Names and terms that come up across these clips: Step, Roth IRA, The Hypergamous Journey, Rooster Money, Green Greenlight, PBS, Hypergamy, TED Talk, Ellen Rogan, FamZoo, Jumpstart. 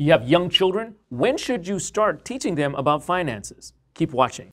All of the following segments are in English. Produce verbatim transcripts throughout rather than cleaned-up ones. You have young children? When should you start teaching them about finances? Keep watching.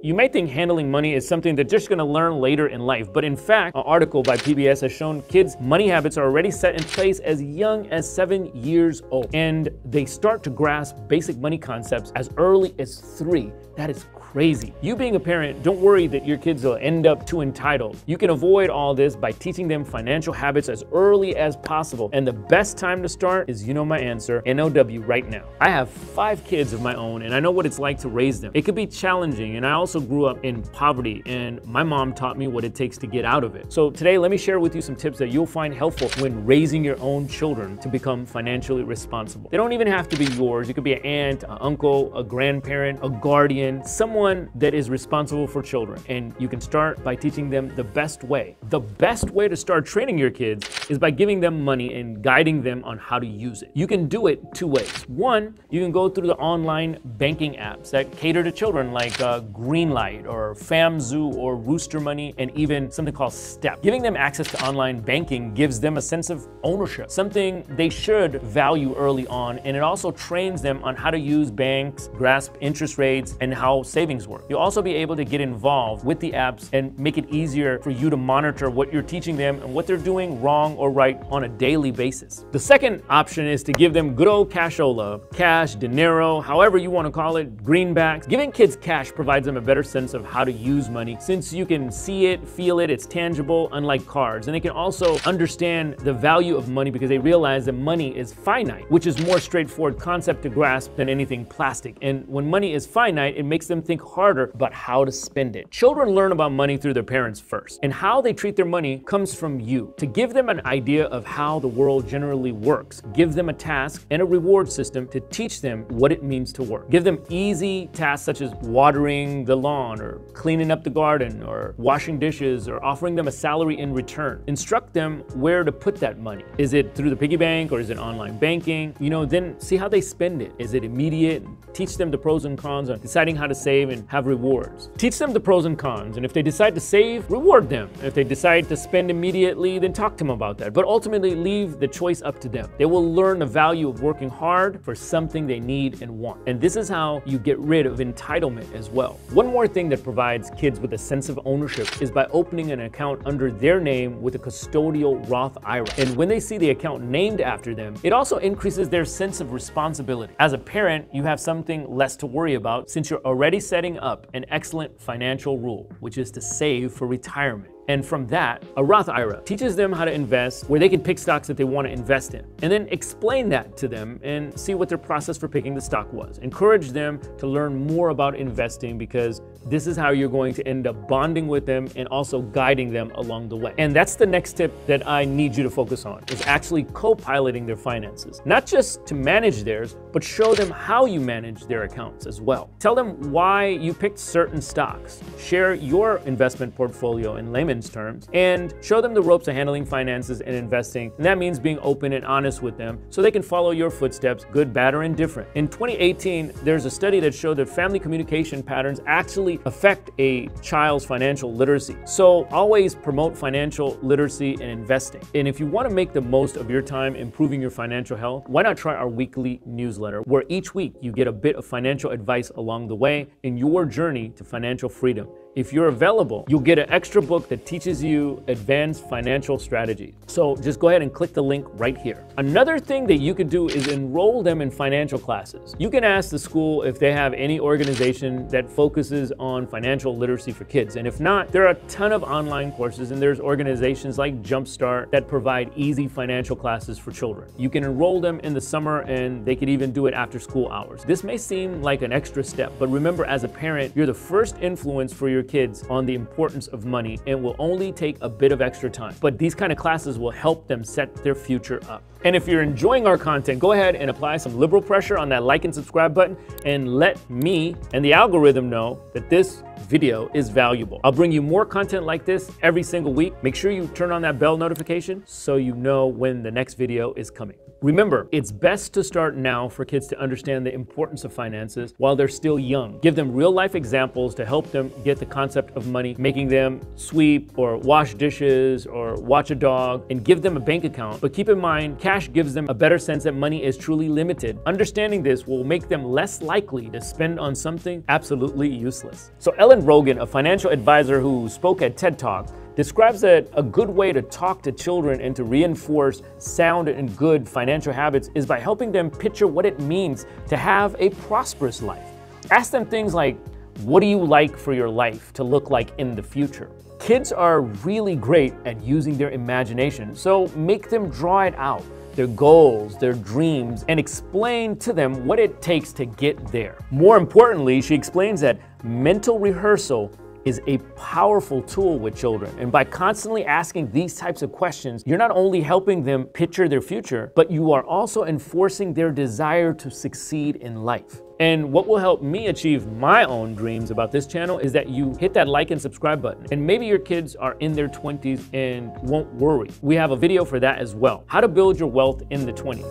You may think handling money is something they're just gonna learn later in life, but in fact, an article by P B S has shown kids' money habits are already set in place as young as seven years old. And they start to grasp basic money concepts as early as three. That is crazy. You being a parent, don't worry that your kids will end up too entitled. You can avoid all this by teaching them financial habits as early as possible. And the best time to start is, you know my answer, N O W, right now. I have five kids of my own, and I know what it's like to raise them. It could be challenging, and I also also grew up in poverty, and my mom taught me what it takes to get out of it. So today, let me share with you some tips that you'll find helpful when raising your own children to become financially responsible. They don't even have to be yours. It could be an aunt, an uncle, a grandparent, a guardian, someone that is responsible for children. And you can start by teaching them the best way. The best way to start training your kids is by giving them money and guiding them on how to use it. You can do it two ways. One, you can go through the online banking apps that cater to children, like uh, Green Greenlight or FamZoo or Rooster Money, and even something called Step. Giving them access to online banking gives them a sense of ownership, something they should value early on, and it also trains them on how to use banks, grasp interest rates, and how savings work. You'll also be able to get involved with the apps and make it easier for you to monitor what you're teaching them and what they're doing wrong or right on a daily basis. The second option is to give them good old cashola, cash, dinero, however you want to call it, greenbacks. Giving kids cash provides them a better sense of how to use money, since you can see it, feel it, it's tangible, unlike cards. And they can also understand the value of money because they realize that money is finite, which is more straightforward concept to grasp than anything plastic. And when money is finite, it makes them think harder about how to spend it. Children learn about money through their parents first, and how they treat their money comes from you. To give them an idea of how the world generally works, give them a task and a reward system to teach them what it means to work. Give them easy tasks such as watering the the lawn, or cleaning up the garden, or washing dishes, or offering them a salary in return. Instruct them where to put that money. Is it through the piggy bank, or is it online banking? You know, then see how they spend it. Is it immediate? Teach them the pros and cons on deciding how to save and have rewards. Teach them the pros and cons, and if they decide to save, reward them. If they decide to spend immediately, then talk to them about that. But ultimately, leave the choice up to them. They will learn the value of working hard for something they need and want. And this is how you get rid of entitlement as well. One more thing that provides kids with a sense of ownership is by opening an account under their name with a custodial Roth I R A. And when they see the account named after them, it also increases their sense of responsibility. As a parent, you have something less to worry about, since you're already setting up an excellent financial rule, which is to save for retirement. And from that, a Roth I R A teaches them how to invest, where they can pick stocks that they want to invest in, and then explain that to them and see what their process for picking the stock was. Encourage them to learn more about investing, because this is how you're going to end up bonding with them and also guiding them along the way. And that's the next tip that I need you to focus on, is actually co-piloting their finances. Not just to manage theirs, but show them how you manage their accounts as well. Tell them why you picked certain stocks. Share your investment portfolio in layman's terms, and show them the ropes of handling finances and investing. And that means being open and honest with them so they can follow your footsteps, good, bad, or indifferent. In twenty eighteen, there's a study that showed that family communication patterns actually affect a child's financial literacy. So always promote financial literacy and investing. And if you want to make the most of your time improving your financial health, why not try our weekly newsletter, where each week you get a bit of financial advice along the way in your journey to financial freedom. If you're available, you'll get an extra book that teaches you advanced financial strategies. So just go ahead and click the link right here. Another thing that you could do is enroll them in financial classes. You can ask the school if they have any organization that focuses on financial literacy for kids. And if not, there are a ton of online courses, and there's organizations like Jumpstart that provide easy financial classes for children. You can enroll them in the summer, and they could even do it after school hours. This may seem like an extra step, but remember, as a parent, you're the first influence for your kids on the importance of money, and will only take a bit of extra time. But these kind of classes will help them set their future up. And if you're enjoying our content, go ahead and apply some liberal pressure on that like and subscribe button, and let me and the algorithm know that this video is valuable. I'll bring you more content like this every single week. Make sure you turn on that bell notification so you know when the next video is coming. Remember, it's best to start now for kids to understand the importance of finances while they're still young. Give them real life examples to help them get the concept of money, making them sweep or wash dishes or watch a dog, and give them a bank account. But keep in mind, cash gives them a better sense that money is truly limited. Understanding this will make them less likely to spend on something absolutely useless. So Ellen Rogan, a financial advisor who spoke at TED Talk, describes that a good way to talk to children and to reinforce sound and good financial habits is by helping them picture what it means to have a prosperous life. Ask them things like, what do you like for your life to look like in the future? Kids are really great at using their imagination, so make them draw it out, their goals, their dreams, and explain to them what it takes to get there. More importantly, she explains that mental rehearsal is a powerful tool with children. And by constantly asking these types of questions, you're not only helping them picture their future, but you are also enforcing their desire to succeed in life. And what will help me achieve my own dreams about this channel is that you hit that like and subscribe button. And maybe your kids are in their twenties and won't worry. We have a video for that as well. How to build your wealth in the twenties.